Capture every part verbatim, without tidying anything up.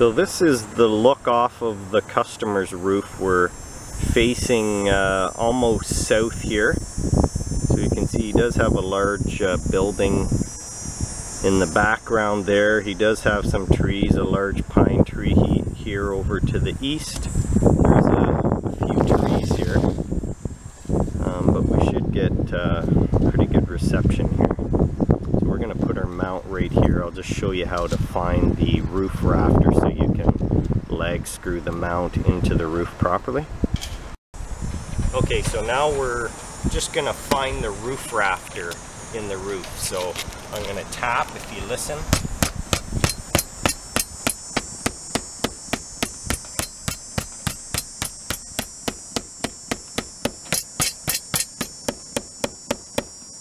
So this is the look off of the customer's roof. We're facing uh, almost south here. So you can see he does have a large uh, building in the background there. He does have some trees, a large pine tree he, here over to the east. There's a, a few trees here, um, but we should get uh, pretty good reception here. So we're going to put our mount right here. I'll just show you how to find the roof rafter so you can lag screw the mount into the roof properly. Okay, so now we're just going to find the roof rafter in the roof. So I'm going to tap, if you listen.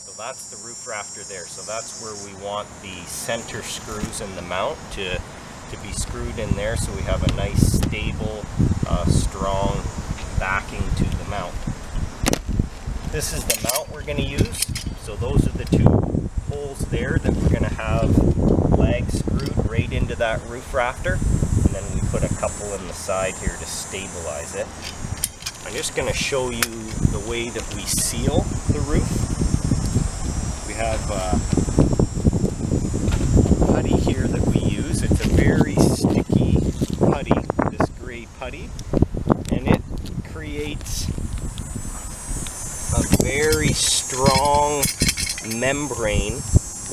So that's the roof rafter there. So that's where we want the center screws in the mount to, to be screwed in there, so we have a nice, stable, uh, strong backing to the mount. This is the mount we're going to use. So those are the two holes there that we're going to have legs screwed right into that roof rafter, and then we put a couple in the side here to stabilize it. I'm just going to show you the way that we seal the roof. We have a putty here that we use. It's a very sticky putty, this gray putty, and it creates a very strong membrane,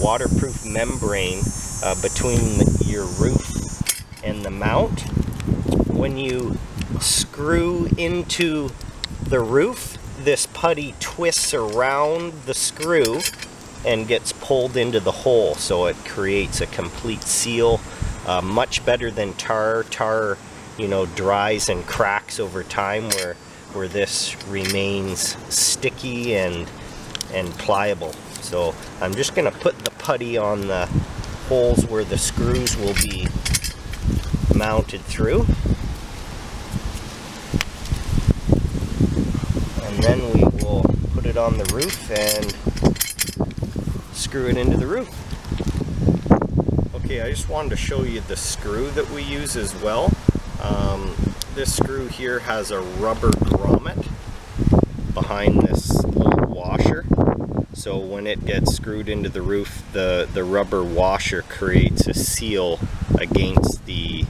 waterproof membrane uh, between the, your roof and the mount. When you screw into the roof, this putty twists around the screw and gets pulled into the hole, so it creates a complete seal, uh, much better than tar. Tar, you know, dries and cracks over time, where where this remains sticky and and pliable. So I'm just going to put the putty on the holes where the screws will be mounted through, and then we will put it on the roof and screw it into the roof. Okay, I just wanted to show you the screw that we use as well. Um, this screw here has a rubber grommet behind this little washer. So when it gets screwed into the roof, the, the rubber washer creates a seal against the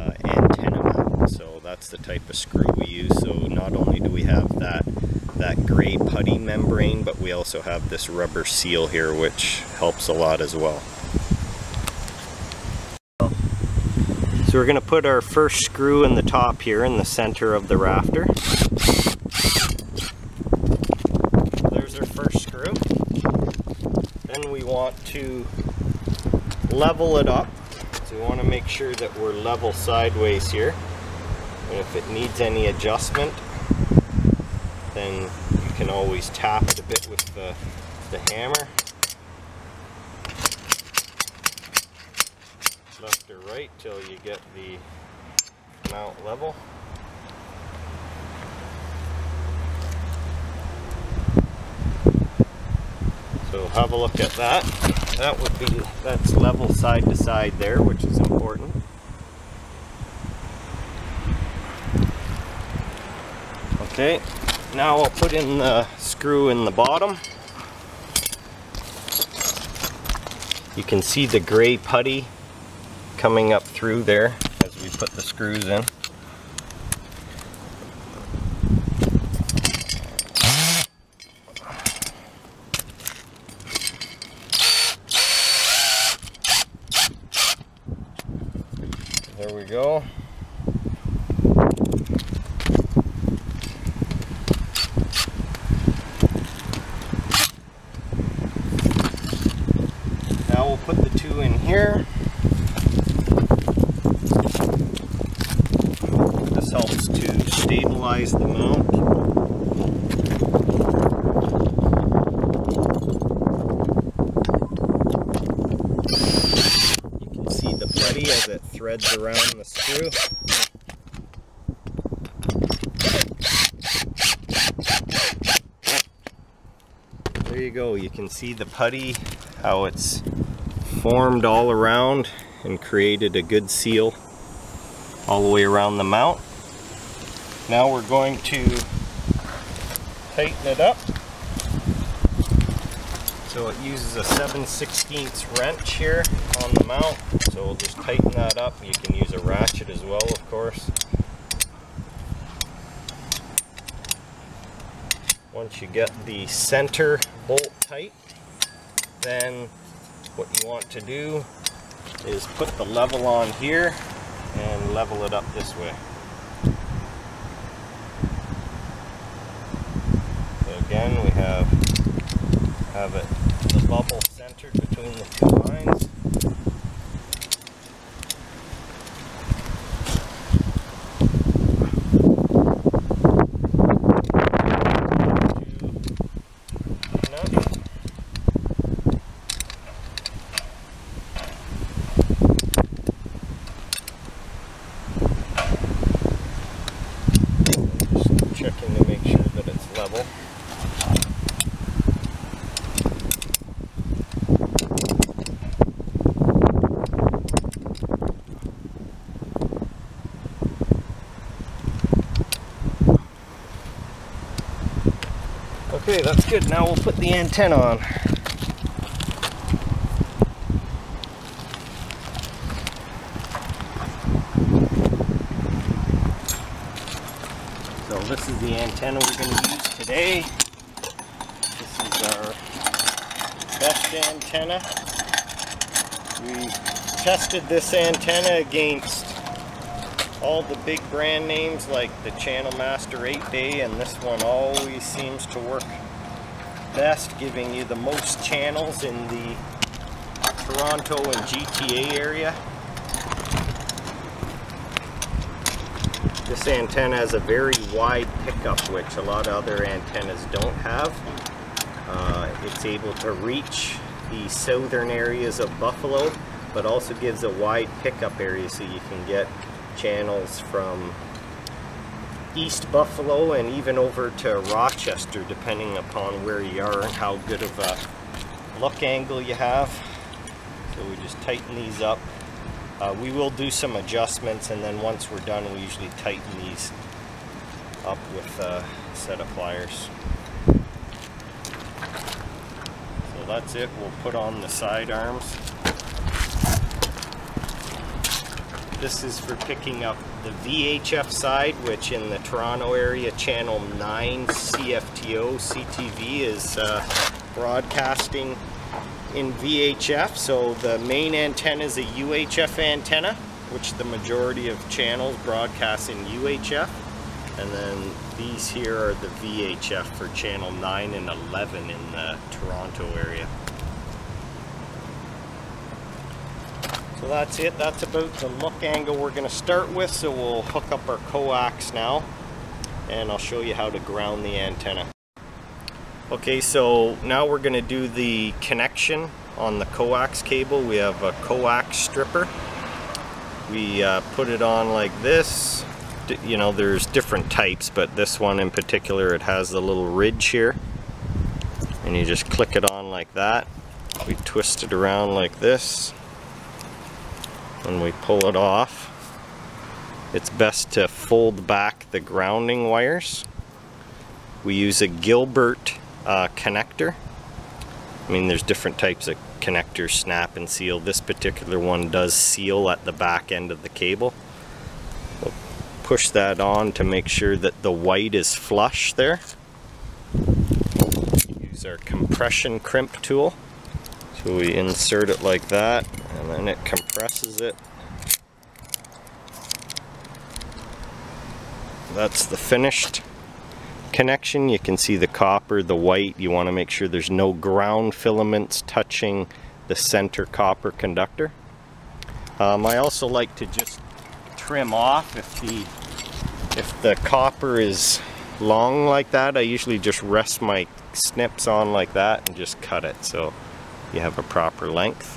uh, antenna mount. So that's the type of screw we use. So not only do we have that, that gray putty membrane, but we also have this rubber seal here, which helps a lot as well. So we're going to put our first screw in the top here in the center of the rafter. Want to level it up, so we want to make sure that we're level sideways here, and if it needs any adjustment, then you can always tap it a bit with the, the hammer, left or right, till you get the mount level. So have a look at that. That would be, that's level side to side there, which is important. Okay, now I'll put in the screw in the bottom. You can see the gray putty coming up through there as we put the screws in. There we go. Now we'll put the two in here. This helps to stabilize the mount. Threads around the screw. There you go, you can see the putty, how it's formed all around and created a good seal all the way around the mount. Now we're going to tighten it up so it uses a seven sixteenths wrench here on the mount. So we'll just tighten that up. You can use a ratchet as well, of course. Once you get the center bolt tight, then what you want to do is put the level on here and level it up this way. So again, we have have it the bubble centered between the two lines. Okay, that's good. Now we'll put the antenna on. So this is the antenna we're going to use today. This is our best antenna. We tested this antenna against all the big brand names like the Channel Master eight bay, and this one always seems to work best, giving you the most channels in the Toronto and G T A area. This antenna has a very wide pickup, which a lot of other antennas don't have. Uh, it's able to reach the southern areas of Buffalo, but also gives a wide pickup area so you can get channels from East Buffalo and even over to Rochester, depending upon where you are and how good of a look angle you have. So we just tighten these up. Uh, we will do some adjustments, and then once we're done we usually tighten these up with a set of pliers. So that's it. We'll put on the side arms. This is for picking up the V H F side, which in the Toronto area, Channel nine C F T O C T V is uh, broadcasting in V H F. So the main antenna is a U H F antenna, which the majority of channels broadcast in U H F. And then these here are the V H F for Channel nine and eleven in the Toronto area. So that's it. That's about the look angle we're going to start with. So we'll hook up our coax now, and I'll show you how to ground the antenna. Okay, so now we're going to do the connection on the coax cable. We have a coax stripper. We uh, put it on like this. D- you know, there's different types, but this one in particular, it has the little ridge here. And you just click it on like that. We twist it around like this. When we pull it off, it's best to fold back the grounding wires. We use a Gilbert uh, connector. I mean, there's different types of connectors, snap and seal. This particular one does seal at the back end of the cable. We'll push that on to make sure that the white is flush there. Use our compression crimp tool. So we insert it like that, and then it compresses it. That's the finished connection. You can see the copper, the white. You want to make sure there's no ground filaments touching the center copper conductor. Um, I also like to just trim off if the if the copper is long like that. I usually just rest my snips on like that and just cut it so you have a proper length.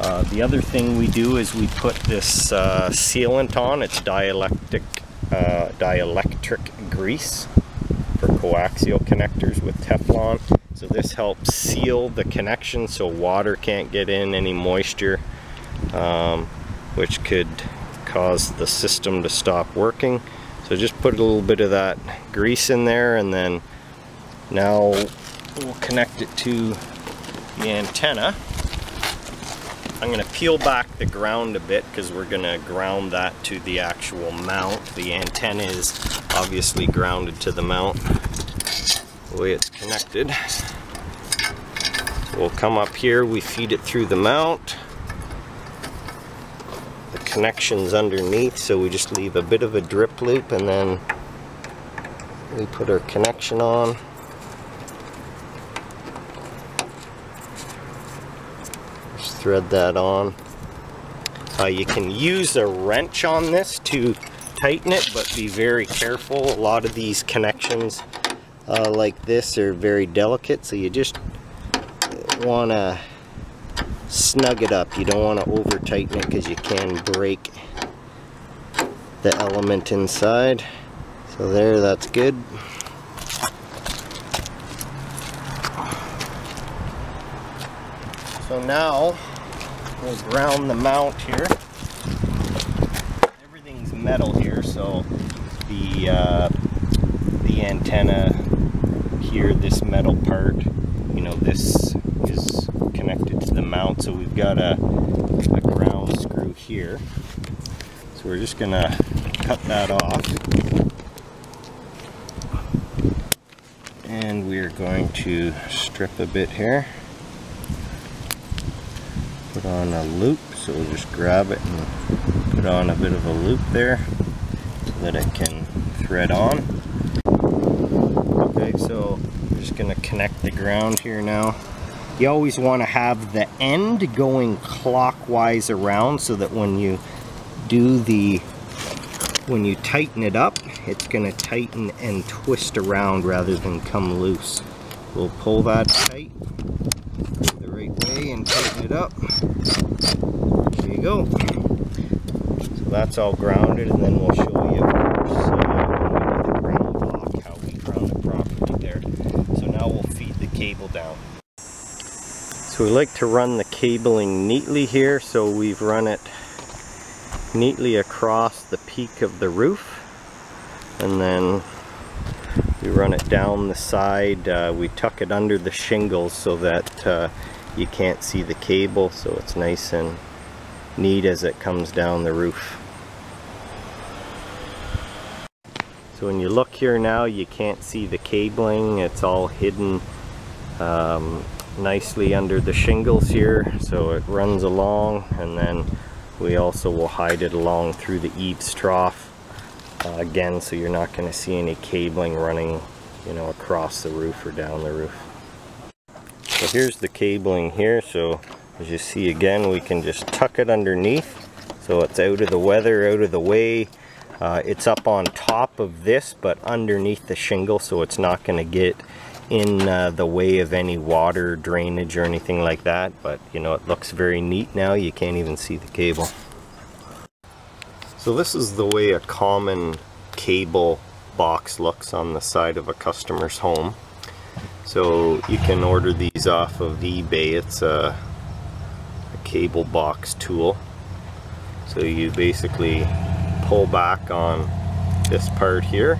Uh, the other thing we do is we put this uh, sealant on. It's dielectric, uh, dielectric grease for coaxial connectors with Teflon. So this helps seal the connection so water can't get in, any moisture. Um, which could cause the system to stop working. So just put a little bit of that grease in there, and then now we'll connect it to the antenna. I'm going to peel back the ground a bit because we're going to ground that to the actual mount. The antenna is obviously grounded to the mount the way it's connected. So we'll come up here, we feed it through the mount. The connection's underneath, so we just leave a bit of a drip loop, and then we put our connection on. Thread that on. Uh, you can use a wrench on this to tighten it, but be very careful. A lot of these connections uh, like this are very delicate, so you just want to snug it up. You don't want to over tighten it because you can break the element inside. So there, that's good. So now we'll ground the mount here. Everything's metal here, so the uh, the antenna here, this metal part, you know, this is connected to the mount. So we've got a, a ground screw here. So we're just gonna cut that off, and we're going to strip a bit here. Put on a loop, so we'll just grab it and put on a bit of a loop there so that it can thread on. Okay, so we're just going to connect the ground here now. You always want to have the end going clockwise around so that when you do the, when you tighten it up, it's going to tighten and twist around rather than come loose. We'll pull that tight the right way and tighten it up. There you go. So that's all grounded, and then we'll show you first, uh, the ground block, how we ground it properly there. So now we'll feed the cable down. So we like to run the cabling neatly here, so we've run it neatly across the peak of the roof, and then we run it down the side. Uh, we tuck it under the shingles so that uh, you can't see the cable, so it's nice and neat as it comes down the roof. So when you look here now, you can't see the cabling. It's all hidden um, nicely under the shingles here, so it runs along, and then we also will hide it along through the eaves trough uh, again, so you're not going to see any cabling running, you know, across the roof or down the roof. So here's the cabling here, so as you see again, we can just tuck it underneath so it's out of the weather, out of the way. Uh, it's up on top of this but underneath the shingle, so it's not going to get in uh, the way of any water drainage or anything like that. But you know, it looks very neat now. You can't even see the cable. So this is the way a common cable box looks on the side of a customer's home. So you can order these off of eBay. It's a, a cable box tool. So you basically pull back on this part here,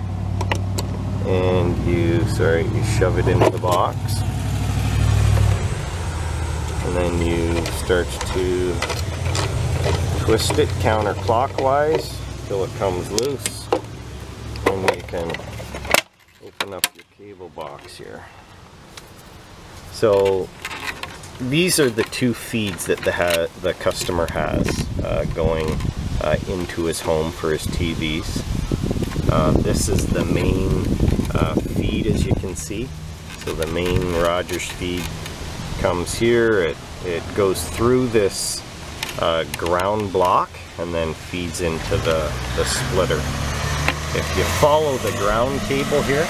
and you, sorry, you shove it into the box, and then you start to twist it counterclockwise till it comes loose, and you can open up your cable box here. So these are the two feeds that the, ha the customer has uh, going uh, into his home for his T Vs. Uh, this is the main uh, feed, as you can see. So the main Rogers feed comes here. It, it goes through this uh, ground block and then feeds into the, the splitter. If you follow the ground cable here,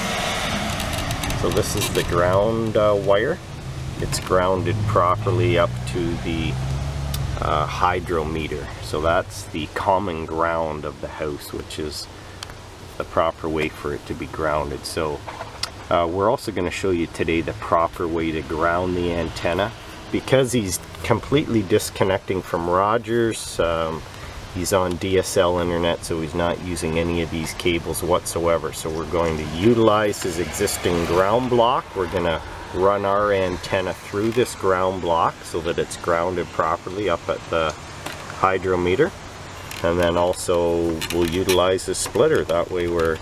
so this is the ground uh, wire. It's grounded properly up to the uh, hydrometer. So that's the common ground of the house, which is the proper way for it to be grounded. So uh, we're also going to show you today the proper way to ground the antenna. Because he's completely disconnecting from Rogers, um, He's on D S L internet, so he's not using any of these cables whatsoever. So we're going to utilize his existing ground block. We're going to run our antenna through this ground block so that it's grounded properly up at the hydrometer. And then also we'll utilize the splitter. That way we're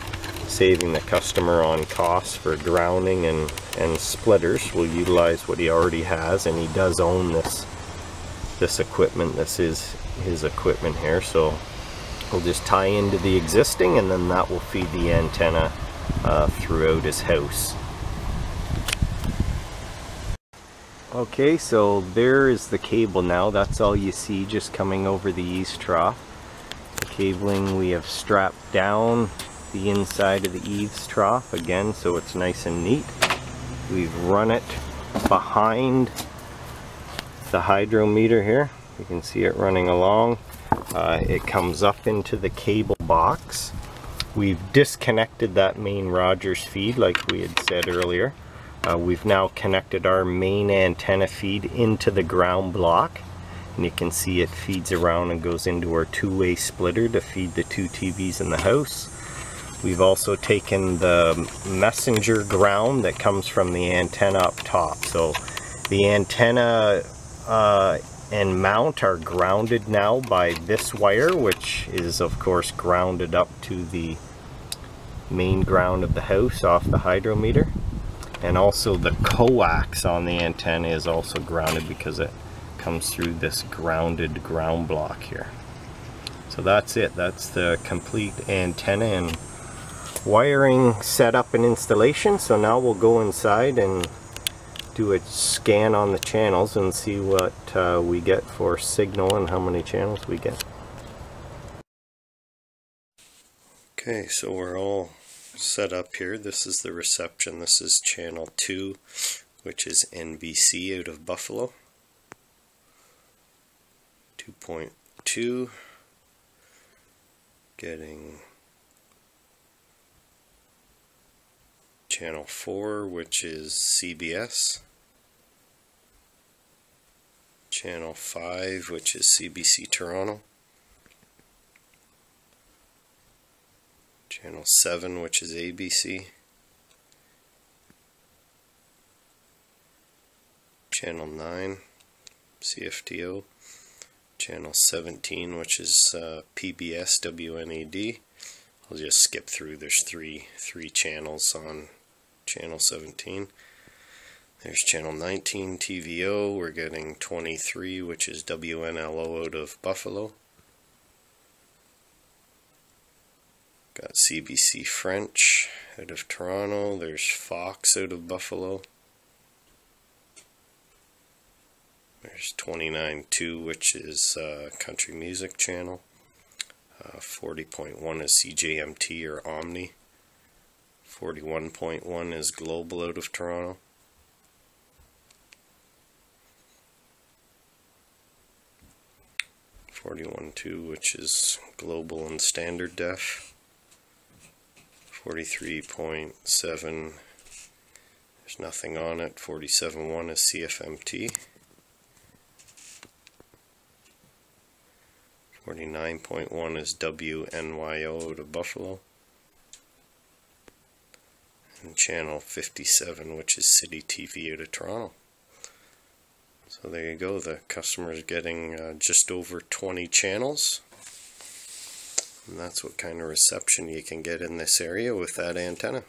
saving the customer on costs for grounding and, and splitters. We'll utilize what he already has, and he does own this this equipment. This is his equipment here, so we'll just tie into the existing, and then that will feed the antenna uh, throughout his house. Okay, so there is the cable now. That's all you see just coming over the east trough. The cabling we have strapped down the inside of the eaves trough again, so it's nice and neat. We've run it behind the hydrometer here. You can see it running along. Uh, it comes up into the cable box. We've disconnected that main Rogers feed like we had said earlier. Uh, we've now connected our main antenna feed into the ground block, and you can see it feeds around and goes into our two-way splitter to feed the two T Vs in the house. We've also taken the messenger ground that comes from the antenna up top, so the antenna uh, and mount are grounded now by this wire, which is of course grounded up to the main ground of the house off the hydrometer. And also the coax on the antenna is also grounded because it comes through this grounded ground block here. So that's it. That's the complete antenna and wiring setup and installation. So now we'll go inside and do a scan on the channels and see what uh, we get for signal and how many channels we get. Okay, so we're all set up here. This is the reception. This is channel two, which is N B C out of Buffalo. two point two, getting channel four, which is C B S, channel five, which is C B C Toronto, channel seven, which is A B C, channel nine, C F T O, channel seventeen, which is uh, P B S, W N E D. I'll just skip through. There's three three channels on channel seventeen. There's channel nineteen, T V O. We're getting twenty-three, which is W N L O out of Buffalo. Got C B C French out of Toronto. There's Fox out of Buffalo. There's twenty-nine point two, which is uh, Country Music Channel. Uh, forty point one is C J M T or Omni. forty-one point one is Global out of Toronto. forty-one point two, which is Global and Standard Def. forty-three point seven, there's nothing on it. forty-seven point one is C F M T. forty-nine point one is W N Y O out of Buffalo. And channel fifty-seven, which is City T V out of Toronto. So there you go, the customer is getting uh, just over twenty channels. And that's what kind of reception you can get in this area with that antenna.